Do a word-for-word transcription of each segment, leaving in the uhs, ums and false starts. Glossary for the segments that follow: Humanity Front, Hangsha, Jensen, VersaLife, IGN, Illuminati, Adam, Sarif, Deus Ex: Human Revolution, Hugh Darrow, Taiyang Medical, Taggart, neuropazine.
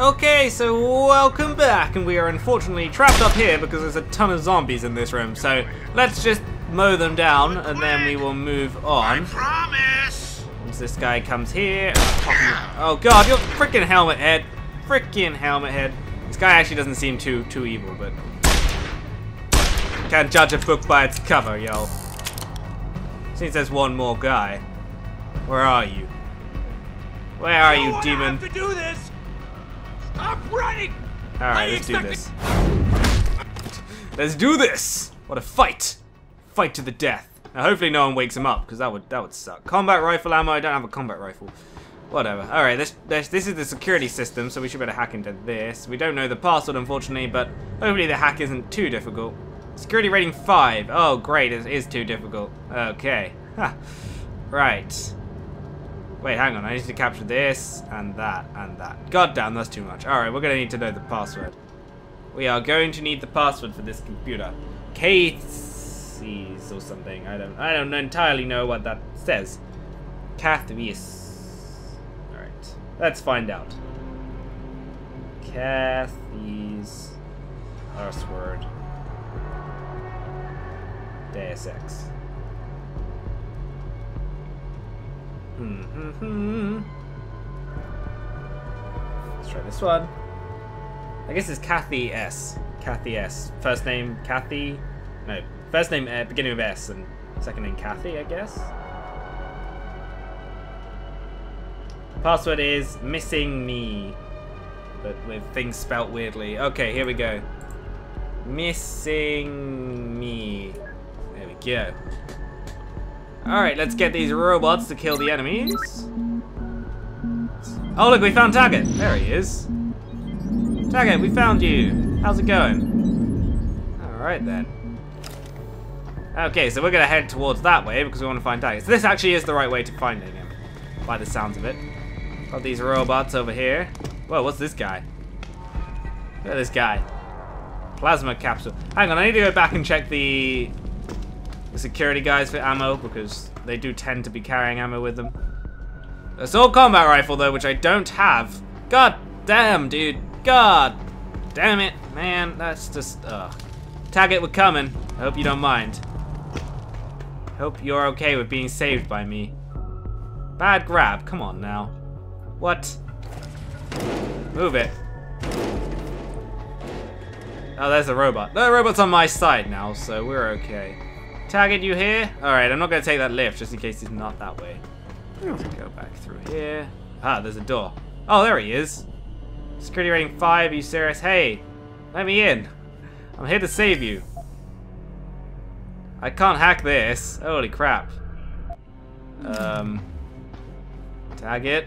Okay, so welcome back, and we are unfortunately trapped up here because there's a ton of zombies in this room, so let's just mow them down and then we will move on. I promise! Once this guy comes here... Oh god, you're freaking helmet head! Freaking helmet head. This guy actually doesn't seem too, too evil, but... Can't judge a book by its cover, y'all. Seems there's one more guy. Where are you? Where are you, demon? I have to do this! Stop running! Alright, let's do this. Let's do this! What a fight! Fight to the death. Now hopefully no one wakes him up, because that would that would suck. Combat rifle ammo, I don't have a combat rifle. Whatever. Alright, this, this this is the security system, so we should better hack into this. We don't know the password unfortunately, but hopefully the hack isn't too difficult. Security rating five. Oh great, it is too difficult. Okay. Huh. Right. Wait, hang on, I need to capture this and that and that. God damn, that's too much. Alright, we're gonna need to know the password. We are going to need the password for this computer. Kathy's or something. I don't I don't entirely know what that says. Kathy's. Alright. Let's find out. Kathy's password. Deus Ex. Mm-hmm. Let's try this one. I guess it's Kathy S. Kathy S. First name Kathy. No, first name uh, beginning with S and second name Kathy, I guess. Password is missing me, but with things spelt weirdly. Okay, here we go. Missing me. There we go. Alright, let's get these robots to kill the enemies. Oh look, we found Taggart. There he is. Taggart, we found you. How's it going? Alright then. Okay, so we're going to head towards that way because we want to find Taggart. So this actually is the right way to finding him, by the sounds of it. Got these robots over here. Whoa, what's this guy? Look at this guy. Plasma capsule. Hang on, I need to go back and check the... The security guys for ammo, because they do tend to be carrying ammo with them. Assault combat rifle, though, which I don't have. God damn, dude. God damn it, man. That's just, ugh. Taggart, we're coming. I hope you don't mind. Hope you're okay with being saved by me. Bad grab. Come on, now. What? Move it. Oh, there's the robot. The robot's on my side now, so we're okay. Taggart, you here? Alright, I'm not going to take that lift just in case he's not that way. Let's go back through here. Ah, there's a door. Oh, there he is. Security rating five, are you serious? Hey, let me in. I'm here to save you. I can't hack this. Holy crap. Um, Taggart,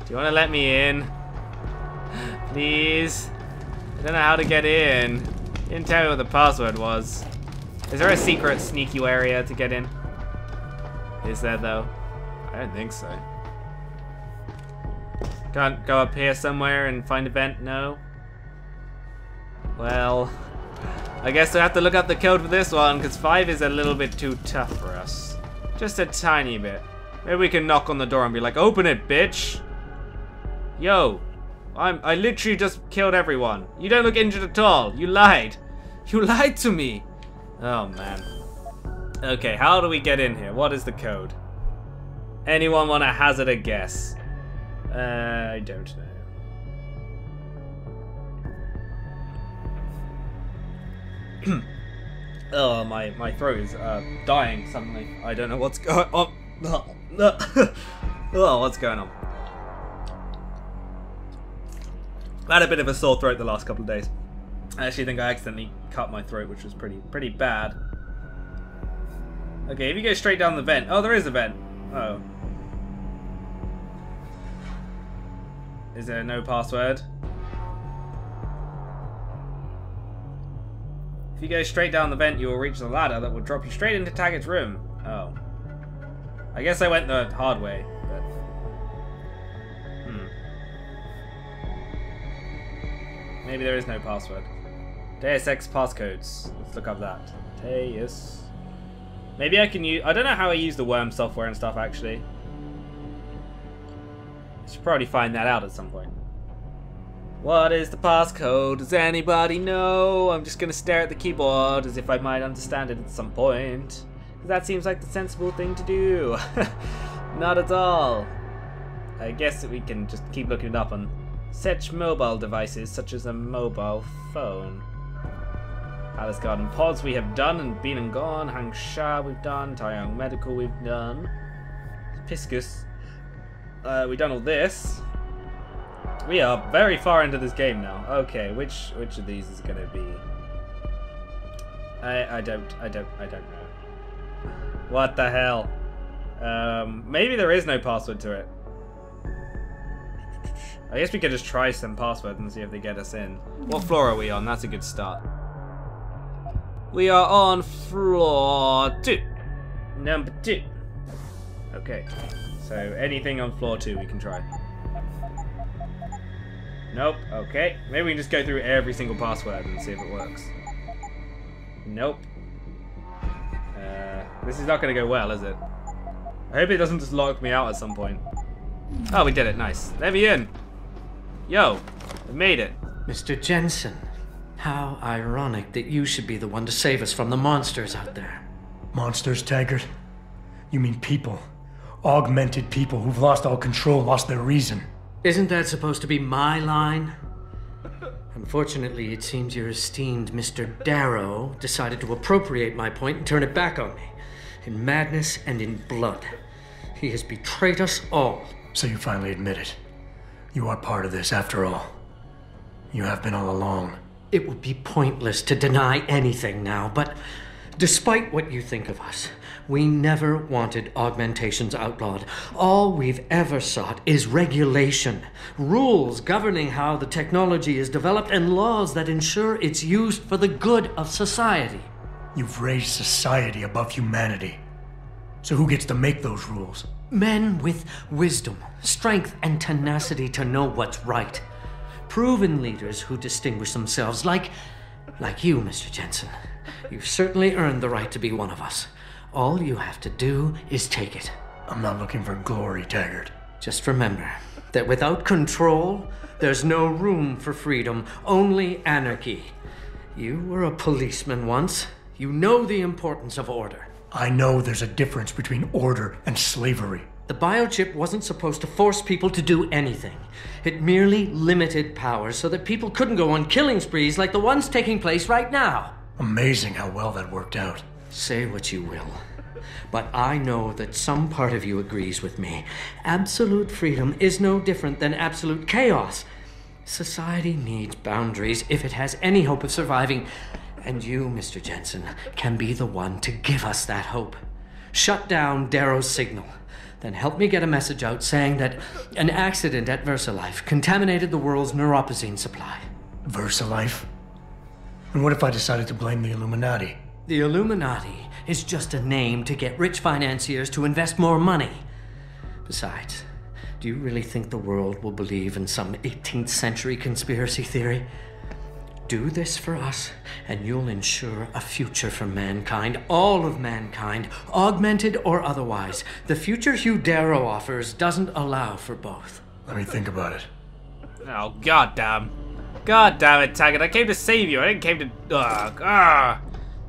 do you want to let me in? Please? I don't know how to get in. You didn't tell me what the password was. Is there a secret sneaky area to get in? Is there though? I don't think so. Can't go up here somewhere and find a vent? No? Well, I guess I have to look up the code for this one because five is a little bit too tough for us. Just a tiny bit. Maybe we can knock on the door and be like, open it, bitch! Yo, I'm, I literally just killed everyone. You don't look injured at all. You lied. You lied to me. Oh man. Okay, how do we get in here? What is the code? Anyone want to hazard a guess? Uh, I don't know. Oh, my, my throat is uh, dying suddenly. I don't know what's going on. Oh, what's going on? I had a bit of a sore throat the last couple of days. I actually think I accidentally cut my throat, which was pretty pretty bad. Okay, if you go straight down the vent. Oh, there is a vent. Uh-oh. Is there no password? If you go straight down the vent, you will reach the ladder that will drop you straight into Taggart's room. Oh. I guess I went the hard way. But... Hmm. Maybe there is no password. Deus Ex passcodes. Let's look up that. Deus. Maybe I can use... I don't know how I use the worm software and stuff, actually. I should probably find that out at some point. What is the passcode? Does anybody know? I'm just gonna stare at the keyboard as if I might understand it at some point. That seems like the sensible thing to do. Not at all. I guess we can just keep looking it up on such mobile devices, such as a mobile phone. Alice Garden Pods we have done and been and gone. Hangsha we've done. Taiyang Medical we've done. Piscus. Uh, we've done all this. We are very far into this game now. Okay, which which of these is going to be? I I don't I don't I don't know. What the hell? Um, maybe there is no password to it. I guess we could just try some passwords and see if they get us in. What floor are we on? That's a good start. We are on floor two. Number two. Okay. So anything on floor two we can try. Nope. Okay. Maybe we can just go through every single password and see if it works. Nope. Uh, this is not going to go well, is it? I hope it doesn't just lock me out at some point. Oh, we did it. Nice. Let me in. Yo, I made it. Mister Jensen, how ironic that you should be the one to save us from the monsters out there. Monsters, Taggart? You mean people. Augmented people who've lost all control, lost their reason. Isn't that supposed to be my line? Unfortunately, it seems your esteemed Mister Darrow decided to appropriate my point and turn it back on me. In madness and in blood. He has betrayed us all. So you finally admit it. You are part of this, after all. You have been all along. It would be pointless to deny anything now, but despite what you think of us, we never wanted augmentations outlawed. All we've ever sought is regulation, rules governing how the technology is developed, and laws that ensure it's used for the good of society. You've raised society above humanity. So who gets to make those rules? Men with wisdom, strength, and tenacity to know what's right. Proven leaders who distinguish themselves, like, like you, Mister Jensen. You've certainly earned the right to be one of us. All you have to do is take it. I'm not looking for glory, Taggart. Just remember that without control, there's no room for freedom, only anarchy. You were a policeman once. You know the importance of order. I know there's a difference between order and slavery. The biochip wasn't supposed to force people to do anything. It merely limited power so that people couldn't go on killing sprees like the ones taking place right now. Amazing how well that worked out. Say what you will, but I know that some part of you agrees with me. Absolute freedom is no different than absolute chaos. Society needs boundaries if it has any hope of surviving, and you, Mister Jensen, can be the one to give us that hope. Shut down Darrow's signal, then help me get a message out saying that an accident at VersaLife contaminated the world's neuropazine supply. VersaLife? And what if I decided to blame the Illuminati? The Illuminati is just a name to get rich financiers to invest more money. Besides, do you really think the world will believe in some eighteenth century conspiracy theory? Do this for us, and you'll ensure a future for mankind, all of mankind, augmented or otherwise. The future Hugh Darrow offers doesn't allow for both. Let me think about it. Oh, goddamn. God damn it, Taggart. I came to save you. I didn't came to... Ugh. Ugh.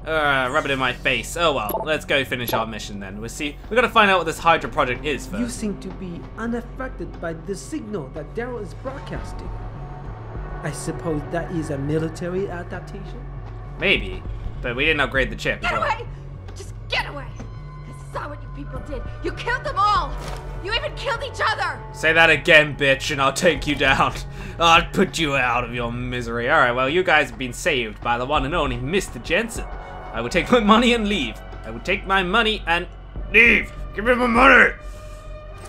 Uh, rub it in my face. Oh well, let's go finish our mission then. We'll see. We've got to find out what this Hydra project is first. You seem to be unaffected by the signal that Darrow is broadcasting. I suppose that is a military adaptation? Maybe, but we didn't upgrade the chip. Get away! Just get away! I saw what you people did. You killed them all! You even killed each other! Say that again, bitch, and I'll take you down. I'll put you out of your misery. Alright, well, you guys have been saved by the one and only Mister Jensen. I will take my money and leave. I will take my money and leave. Give me my money.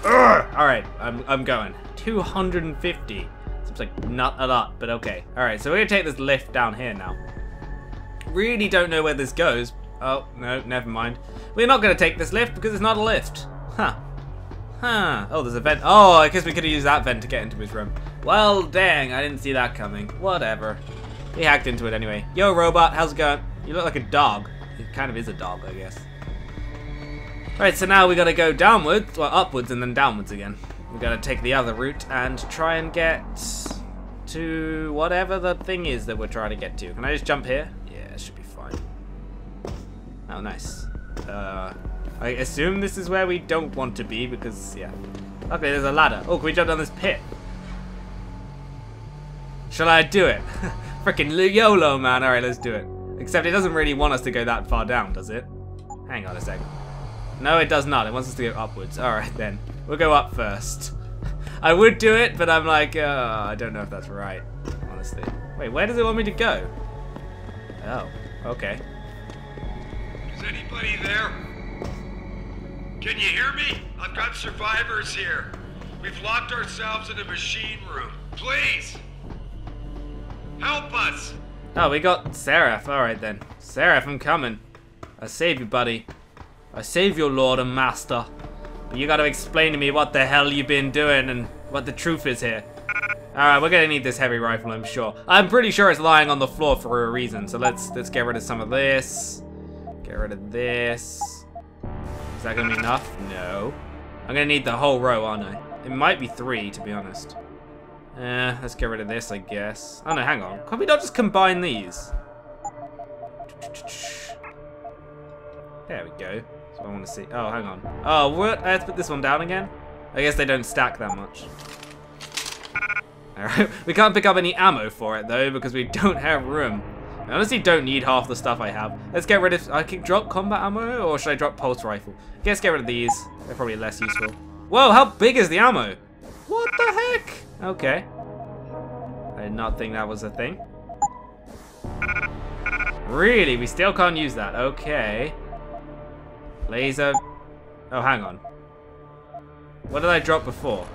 Ugh. All right, I'm I'm going. two hundred fifty. Seems like not a lot, but okay. All right, so we're gonna take this lift down here now. Really don't know where this goes. Oh no, never mind. We're not gonna take this lift because it's not a lift. Huh? Huh? Oh, there's a vent. Oh, I guess we could have used that vent to get into his room. Well, dang, I didn't see that coming. Whatever. He hacked into it anyway. Yo, robot, how's it going? You look like a dog. It kind of is a dog, I guess. Alright, so now we gotta go downwards, well, upwards and then downwards again. We gotta take the other route and try and get to whatever the thing is that we're trying to get to. Can I just jump here? Yeah, it should be fine. Oh, nice. Uh, I assume this is where we don't want to be because, yeah. Okay, there's a ladder. Oh, can we jump down this pit? Shall I do it? Frickin' YOLO, man. Alright, let's do it. Except it doesn't really want us to go that far down, does it? Hang on a sec. No, it does not. It wants us to go upwards. Alright, then. We'll go up first. I would do it, but I'm like, uh, I don't know if that's right, honestly. Wait, where does it want me to go? Oh, okay. Is anybody there? Can you hear me? I've got survivors here. We've locked ourselves in a machine room. Please! Help us! Oh, we got Sarif. Alright then. Sarif, I'm coming. I save you, buddy. I save your lord and master. You gotta explain to me what the hell you've been doing and what the truth is here. Alright, we're gonna need this heavy rifle, I'm sure. I'm pretty sure it's lying on the floor for a reason, so let's let's get rid of some of this. Get rid of this. Is that gonna be enough? No. I'm gonna need the whole row, aren't I? It might be three, to be honest. Eh, let's get rid of this, I guess. Oh no, hang on. Can we not just combine these? There we go. I want to see. Oh, hang on. Oh, what? I have to put this one down again? I guess they don't stack that much. Alright. We can't pick up any ammo for it, though, because we don't have room. I honestly don't need half the stuff I have. Let's get rid of... I can drop combat ammo, or should I drop pulse rifle? I guess get rid of these. They're probably less useful. Whoa, how big is the ammo? What the heck? Okay. I did not think that was a thing. Really? We still can't use that. Okay. Laser. Oh, hang on. What did I drop before?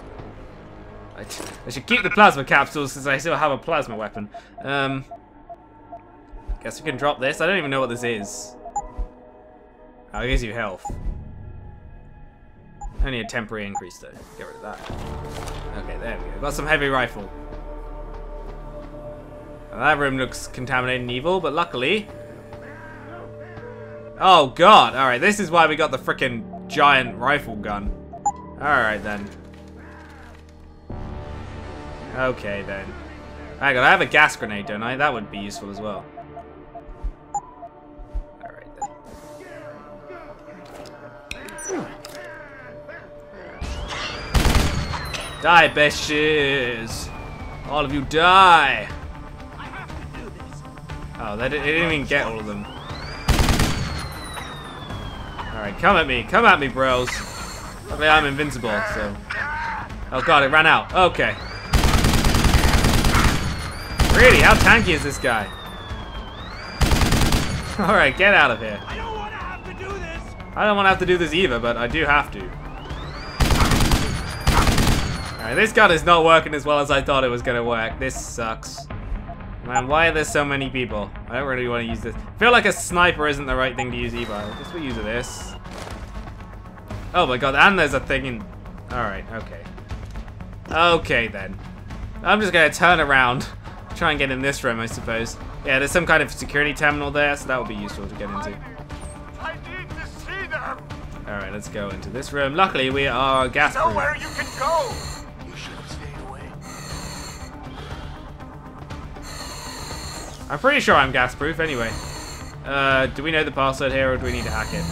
I, I should keep the plasma capsules since I still have a plasma weapon. Um, guess we can drop this. I don't even know what this is. Oh, it gives you health. Only a temporary increase though. Get rid of that. Okay, there we go. Got some heavy rifle. Now, that room looks contaminated and evil, but luckily. Oh god, alright, this is why we got the frickin' giant rifle gun. Alright then. Okay then. Hang on, I have a gas grenade, don't I? That would be useful as well. Alright then. Die, bitches! All of you die! Oh, they didn't, they didn't even get all of them. Alright, come at me. Come at me, bros. I mean, I'm invincible, so... Oh god, it ran out. Okay. Really? How tanky is this guy? Alright, get out of here. I don't want to have to do this. I don't want to have to do this either, but I do have to. Alright, this gun is not working as well as I thought it was going to work. This sucks. Man, why are there so many people? I don't really want to use this. I feel like a sniper isn't the right thing to use either. I guess we'll use this. Oh my god, and there's a thing in... Alright, okay. Okay then. I'm just going to turn around. Try and get in this room, I suppose. Yeah, there's some kind of security terminal there, so that would be useful to get into. I need to see them! Alright, let's go into this room. Luckily, we are gas-proof. There's nowhere you can go! I'm pretty sure I'm gas-proof anyway. Uh, do we know the password here or do we need to hack it?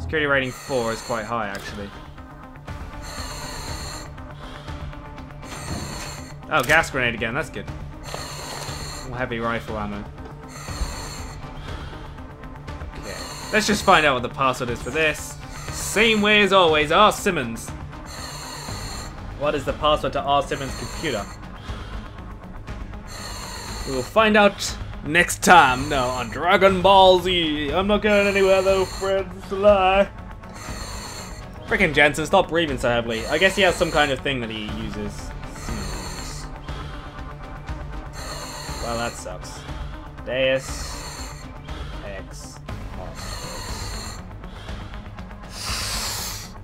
Security rating four is quite high, actually. Oh, gas grenade again. That's good. More heavy rifle ammo. Okay. Let's just find out what the password is for this. Same way as always. R. Simmons. What is the password to R. Simmons' computer? We will find out next time. No, on Dragon Ball Z. I'm not going anywhere though, friends. Lie. Frickin' Jensen, stop breathing so heavily. I guess he has some kind of thing that he uses. Well, that sucks. Deus Ex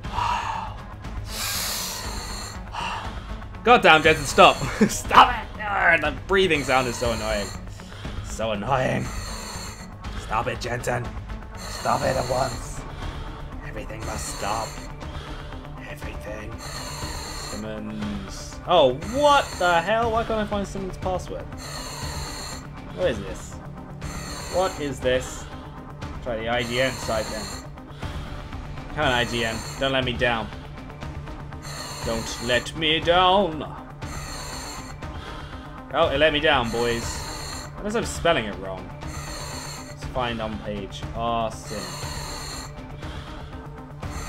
Hostiles. Goddamn, Jensen, stop. Stop it. The breathing sound is so annoying. So annoying. Stop it, Jensen. Stop it at once. Everything must stop. Everything. Simmons. Oh, what the hell? Why can't I find someone's password? What is this? What is this? Try the I G N side then. Come on, I G N. Don't let me down. Don't let me down. Oh, it let me down, boys. Unless I'm spelling it wrong. Let's find on page. Arson.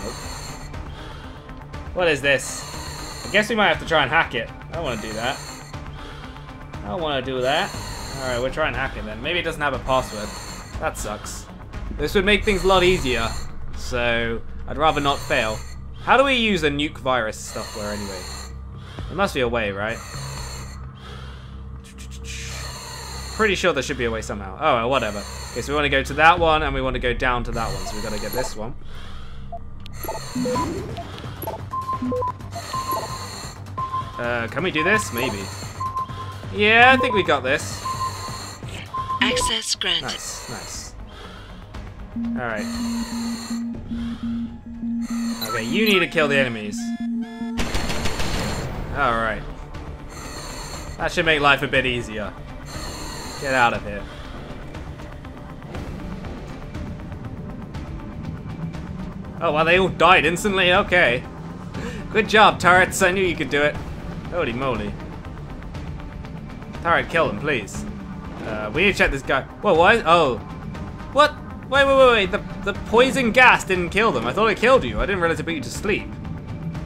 Nope. What is this? I guess we might have to try and hack it. I don't want to do that. I don't want to do that. Alright, we're trying to hack it then. Maybe it doesn't have a password. That sucks. This would make things a lot easier. So, I'd rather not fail. How do we use the nuke virus software anyway? There must be a way, right? Pretty sure there should be a way somehow. Oh, well, whatever. Okay, so we want to go to that one, and we want to go down to that one. So we've got to get this one. Uh, can we do this? Maybe. Yeah, I think we got this. Access granted. Nice, nice. Alright. Okay, you need to kill the enemies. Alright. That should make life a bit easier. Get out of here. Oh, well, they all died instantly? Okay. Good job, turrets. I knew you could do it. Holy moly. Turret, kill them, please. Uh, we need to check this guy. Whoa, what? Oh. What? Wait, wait, wait, wait. The, the poison gas didn't kill them. I thought it killed you. I didn't realize it put you to sleep.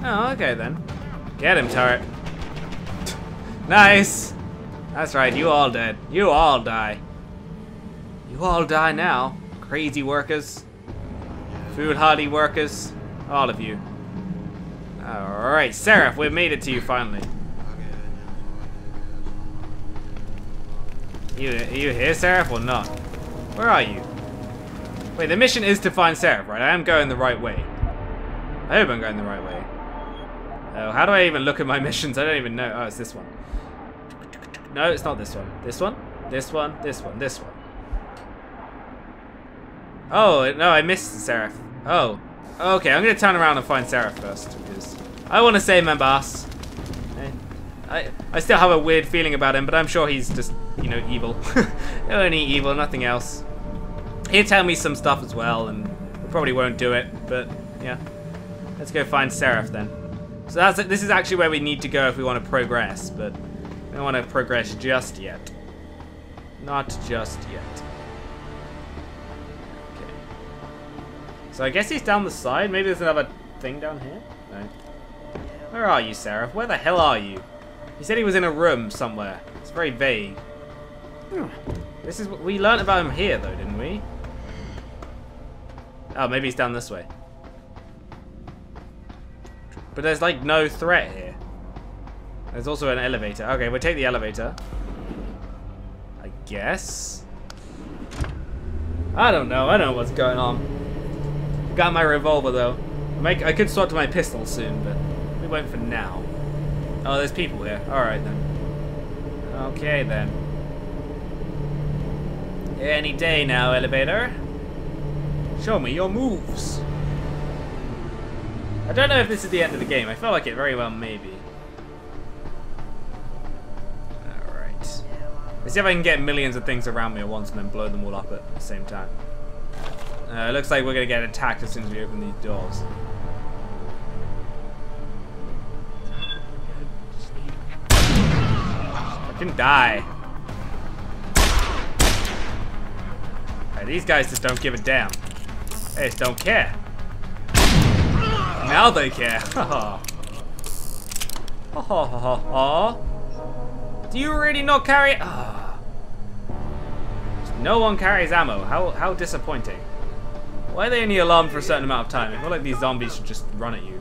Oh, okay then. Get him, turret. Nice. That's right, you all dead. You all die. You all die now. Crazy workers. Food hardy workers. All of you. Alright, Sarif, we've made it to you finally. You, are you here, Sarif, or not? Where are you? Wait, the mission is to find Sarif, right? I am going the right way. I hope I'm going the right way. Oh, how do I even look at my missions? I don't even know. Oh, it's this one. No, it's not this one. This one? This one? This one? This one? Oh, no, I missed Sarif. Oh. Okay, I'm going to turn around and find Sarif first, because I want to save my boss. I, I still have a weird feeling about him, but I'm sure he's just, you know, evil. Only evil, nothing else. He'll tell me some stuff as well, and I probably won't do it, but yeah. Let's go find Sarif then. So that's it. This is actually where we need to go if we want to progress, but we don't want to progress just yet. Not just yet. Okay. So I guess he's down the side. Maybe there's another thing down here? No. Where are you, Sarif? Where the hell are you? He said he was in a room somewhere. It's very vague. Hmm. This is what we learned about him here, though, didn't we? Oh, maybe he's down this way. But there's like no threat here. There's also an elevator. Okay, we'll take the elevator. I guess. I don't know. I don't know what's going on. Got my revolver though. I could swap to my pistol soon, but we won't for now. Oh, there's people here. Alright then. Okay then. Any day now, elevator. Show me your moves. I don't know if this is the end of the game. I feel like it very well may be. Alright. Let's see if I can get millions of things around me at once and then blow them all up at the same time. Uh, it looks like we're going to get attacked as soon as we open these doors. Can die. Hey, these guys just don't give a damn. They just don't care. Now they care. Ha ha ha ha ha. Do you really not carry? Oh. No one carries ammo. How how disappointing. Why are they only alarmed for a certain amount of time? I feel like these zombies should just run at you.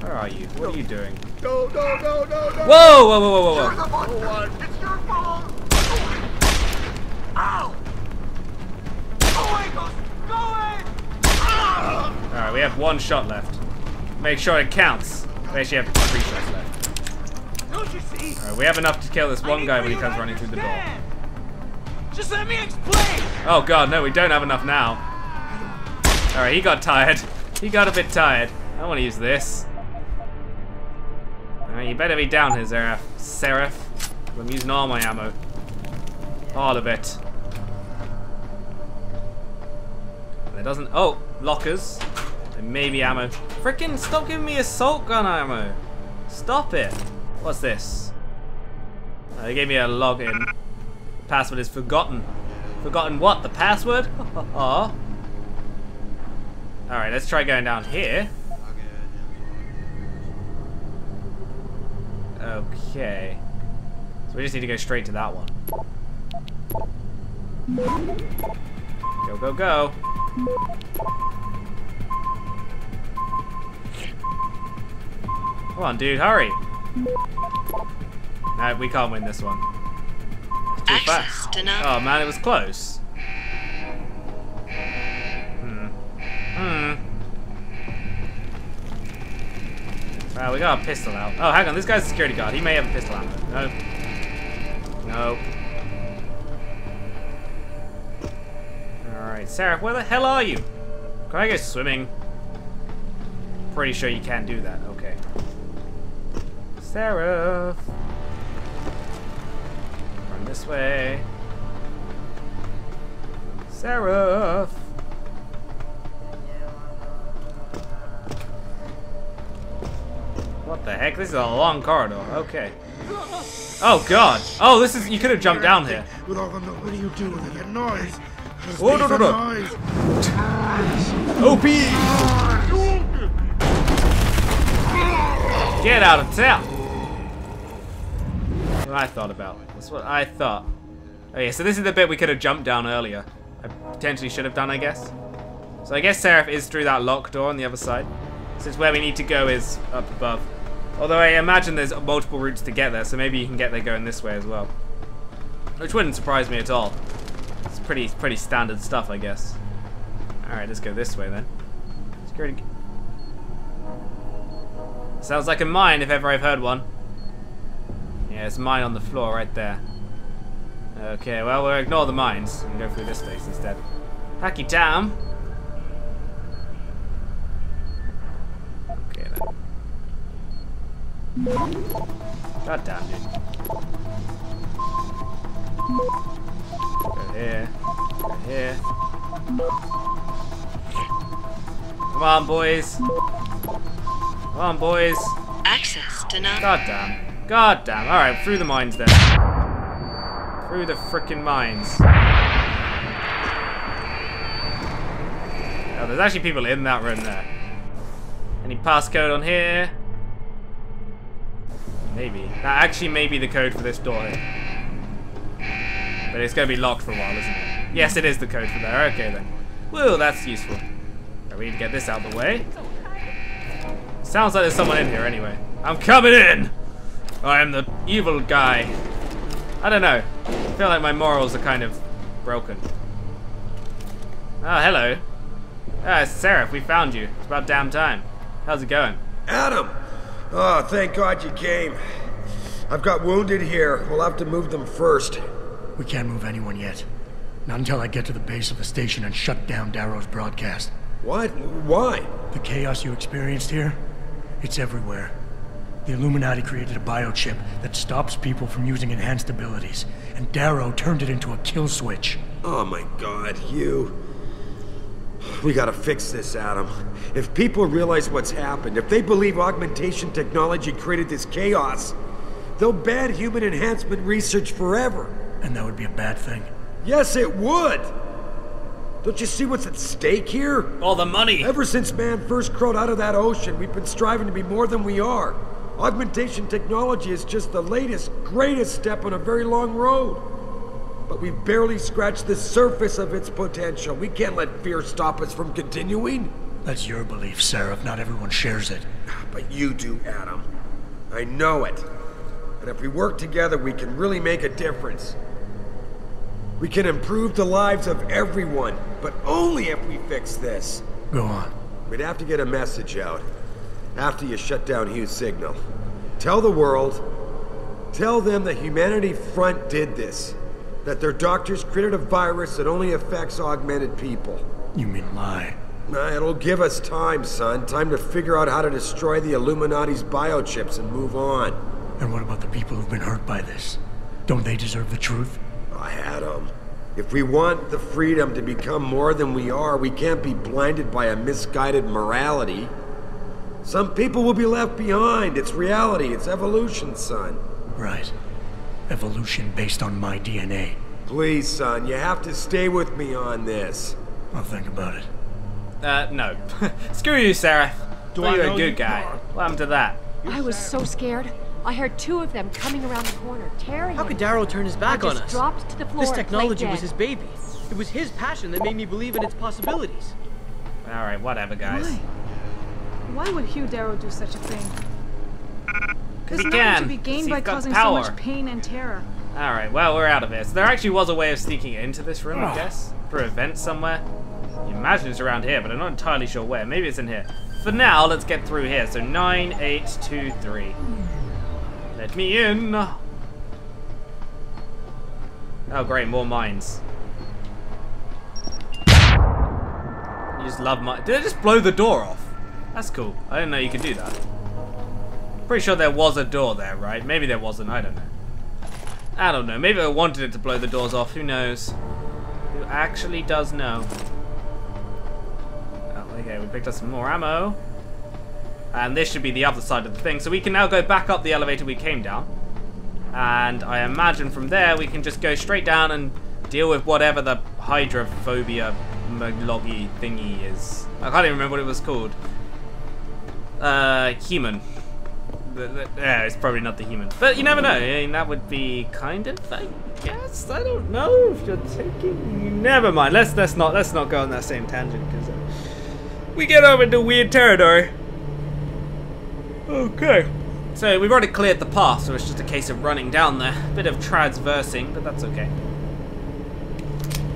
Where are you? What are you doing? No, no, no, no, no! Whoa, whoa, whoa, whoa, whoa! You're the monster! It's your fault! Ow! Go away, ghost! Go away! Alright, we have one shot left. Make sure it counts. We actually have three shots left. Don't you see? Alright, we have enough to kill this one guy when he comes running through the door. Just let me explain! Oh god, no, we don't have enough now. Alright, he got tired. He got a bit tired. I want to use this. Alright, you better be down here, Sarif. Sarif. I'm using all my ammo. All of it. It doesn't. Oh, lockers. And maybe ammo. Frickin' stop giving me assault gun ammo. Stop it. What's this? Oh, they gave me a login. The password is forgotten. Forgotten what? The password? Alright, let's try going down here. Okay. So we just need to go straight to that one. Go, go, go. Come on, dude, hurry. No, we can't win this one. It's too fast. Oh man, it was close. Hmm. Hmm. Well, we got a pistol out. Oh, hang on, this guy's a security guard. He may have a pistol out. No. No. Alright, Sarif, where the hell are you? Can I go swimming? Pretty sure you can't do that. Okay. Sarif. Run this way. Sarif. What the heck? This is a long corridor. Okay. Oh god. Oh, this is. You could have jumped down here. What do you do with that noise? Oh no no no! O P! Get out of town! That's what I thought about. That's what I thought. Oh yeah, so this is the bit we could have jumped down earlier. I potentially should have done, I guess. So I guess Sarif is through that locked door on the other side. Since where we need to go is up above. Although I imagine there's multiple routes to get there, so maybe you can get there going this way as well. Which wouldn't surprise me at all. It's pretty, pretty standard stuff, I guess. All right, let's go this way then. Security. Sounds like a mine, if ever I've heard one. Yeah, it's mine on the floor right there. Okay, well we'll ignore the mines and go through this place instead. Hacky Tam. Okay then. God damn, dude. Go here, go here. Come on, boys. Come on, boys. Access denied. God damn. God damn. All right, through the mines then. Through the frickin' mines. Oh, there's actually people in that room there. Any passcode on here? Maybe. That actually may be the code for this door here. But it's going to be locked for a while, isn't it? Yes, it is the code for there. Okay, then. Whoa, that's useful. Right, we need to get this out of the way. Sounds like there's someone in here anyway. I'm coming in! I am the evil guy. I don't know. I feel like my morals are kind of broken. Oh, hello. Ah, it's Sarif, we found you. It's about damn time. How's it going? Adam! Oh, thank God you came. I've got wounded here. We'll have to move them first. We can't move anyone yet. Not until I get to the base of the station and shut down Darrow's broadcast. What? Why? The chaos you experienced here, it's everywhere. The Illuminati created a biochip that stops people from using enhanced abilities, and Darrow turned it into a kill switch. Oh my God, Hugh. We gotta fix this, Adam. If people realize what's happened, if they believe augmentation technology created this chaos, they'll ban human enhancement research forever. And that would be a bad thing. Yes, it would! Don't you see what's at stake here? All the money! Ever since man first crawled out of that ocean, we've been striving to be more than we are. Augmentation technology is just the latest, greatest step on a very long road. But we've barely scratched the surface of its potential. We can't let fear stop us from continuing. That's your belief, Sarif. Not everyone shares it. But you do, Adam. I know it. And if we work together, we can really make a difference. We can improve the lives of everyone, but only if we fix this. Go on. We'd have to get a message out after you shut down Hugh's signal. Tell the world, tell them that Humanity Front did this, that their doctors created a virus that only affects augmented people. You mean lie? Uh, it'll give us time, son. Time to figure out how to destroy the Illuminati's biochips and move on. And what about the people who've been hurt by this? Don't they deserve the truth? Oh, Adam, if we want the freedom to become more than we are, we can't be blinded by a misguided morality. Some people will be left behind. It's reality. It's evolution, son. Right. Evolution based on my D N A. Please, son, you have to stay with me on this. I'll think about it. Uh, no. Screw you, Sarah. Do I you're a good guy. What happened to that? I was so scared. I heard two of them coming around the corner, tearing How could Darrow turn his back on us? Dropped to the floor. This technology was his baby. It was his passion that made me believe in its possibilities. Alright, whatever, guys. Why? Why would Hugh Darrow do such a thing? There's nothing to be gained by causing so much pain and terror. Alright, well, we're out of here. So there actually was a way of sneaking into this room, I guess. Through an event somewhere. I imagine it's around here, but I'm not entirely sure where. Maybe it's in here. For now, let's get through here. So nine eight two three. Let me in. Oh great, more mines. You just love mines. Did I just blow the door off? That's cool. I didn't know you could do that. Pretty sure there was a door there, right? Maybe there wasn't. I don't know. I don't know. Maybe I wanted it to blow the doors off. Who knows? Who actually does know? Okay, we picked up some more ammo. And this should be the other side of the thing. So we can now go back up the elevator we came down. And I imagine from there we can just go straight down and deal with whatever the hydrophobia loggy thingy is. I can't even remember what it was called. Uh, human. Yeah, it's probably not the human. But you never know. I mean, that would be kind of, I guess. I don't know if you're taking... Never mind. Let's, let's, not, let's not go on that same tangent because... Uh, we get over into weird territory. Okay. So we've already cleared the path, so it's just a case of running down there. A bit of transversing, but that's okay.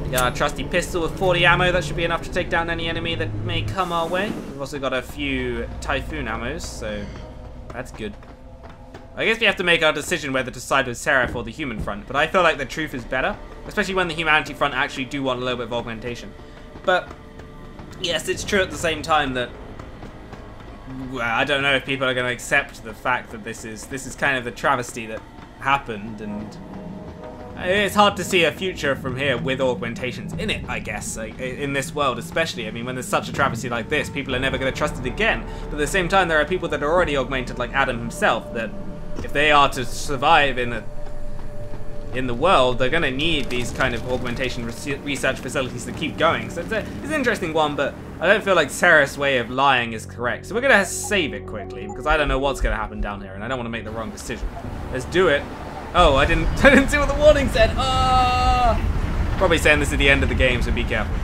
We got our trusty pistol with forty ammo. That should be enough to take down any enemy that may come our way. We've also got a few Typhoon ammos, so that's good. I guess we have to make our decision whether to side with Seraph or the Human Front, but I feel like the truth is better, especially when the Humanity Front actually do want a little bit of augmentation. But... yes, it's true at the same time that well, I don't know if people are going to accept the fact that this is this is kind of the travesty that happened, and it's hard to see a future from here with augmentations in it, I guess, like, in this world especially. I mean, when there's such a travesty like this, people are never going to trust it again, but at the same time there are people that are already augmented, like Adam himself, that if they are to survive in a in the world, they're going to need these kind of augmentation research facilities to keep going. So it's, a, it's an interesting one, but I don't feel like Sarah's way of lying is correct. So we're going to save it quickly, because I don't know what's going to happen down here, and I don't want to make the wrong decision. Let's do it. Oh, I didn't I didn't see what the warning said. Oh! Probably saying this is the end of the game, so be careful.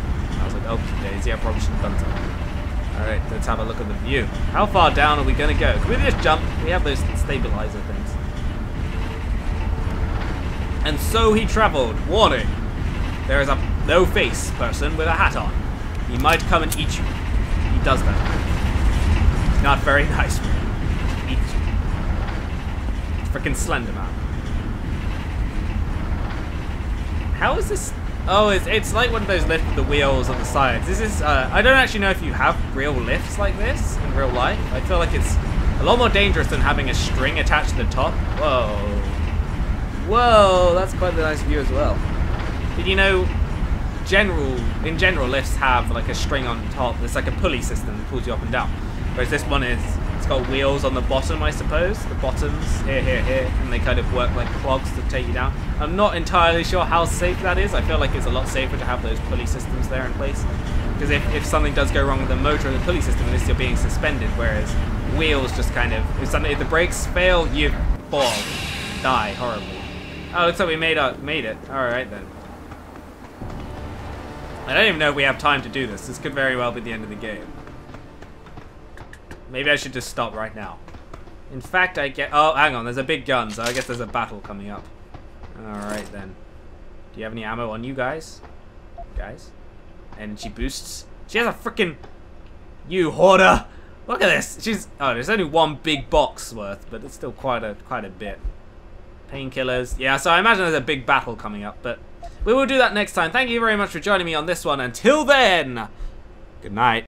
I was like, oh, daisy, I probably should have done something. All right, let's have a look at the view. How far down are we going to go? Can we just jump? We have those stabilizer things. And so he travelled. Warning. There is a no-face person with a hat on. He might come and eat you. He does that. He's not very nice. He eats you. Frickin' Slender Man. How is this? Oh, it's, it's like one of those lifts with the wheels on the sides. This is, uh, I don't actually know if you have real lifts like this in real life. I feel like it's a lot more dangerous than having a string attached to the top. Whoa. Whoa, that's quite a nice view as well. Did you know, general in general lifts have like a string on top. It's like a pulley system that pulls you up and down. Whereas this one is, it's got wheels on the bottom, I suppose. The bottoms, here, here, here, and they kind of work like clogs to take you down. I'm not entirely sure how safe that is. I feel like it's a lot safer to have those pulley systems there in place. Because if, if something does go wrong with the motor or the pulley system, at least you're being suspended. Whereas wheels just kind of, if, something, if the brakes fail, you fall, die horribly. Oh, looks like we made, our, made it. Alright then. I don't even know if we have time to do this. This could very well be the end of the game. Maybe I should just stop right now. In fact, I get... Oh, hang on. There's a big gun, so I guess there's a battle coming up. Alright then. Do you have any ammo on you guys? Guys? Energy boosts. She has a freaking... You hoarder! Look at this! She's... Oh, there's only one big box worth, but it's still quite a quite a bit. Painkillers. Yeah, so I imagine there's a big battle coming up, but we will do that next time. Thank you very much for joining me on this one. Until then, good night.